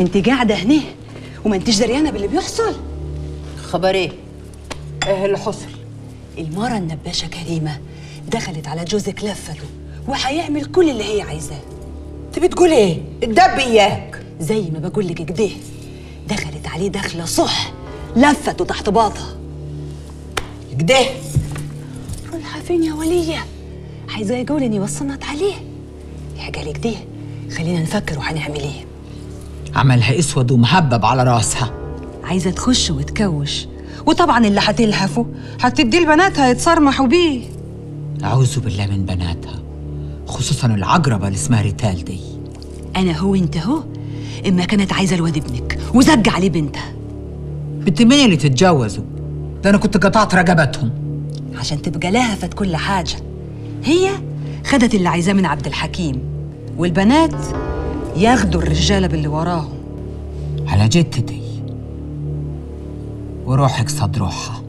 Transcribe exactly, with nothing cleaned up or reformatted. انت قاعده هنا وما انتش دريانه باللي بيحصل. خبر ايه؟ ايه اللي حصل؟ المرة النباشه كريمه دخلت على جوزك لفته وهيعمل كل اللي هي عايزاه. انت بتقول ايه؟ اتدب اياك. زي ما بقول لك كده، دخلت عليه دخله صح، لفته تحت باطها كده. روحها فين يا وليه؟ عايزاه يقول اني وصلت عليه. الحكايه اللي كده خلينا نفكر وهنعمل ايه. عملها اسود ومهبب على راسها، عايزه تخش وتكوش، وطبعا اللي هتلهفه هتديه لبناتها يتصرمحوا بيه. اعوذ بالله من بناتها، خصوصا العجربه اللي اسمها ريتال دي. انا هو انت هو اما كانت عايزه الواد ابنك وزج عليه بنتها. بنت مين اللي تتجوزوا؟ ده انا كنت قطعت رقبتهم عشان تبقى لهفت كل حاجه. هي خدت اللي عايزاه من عبد الحكيم، والبنات ياخدوا الرجاله باللي وراهم. على جدتي وروحك صد روحها.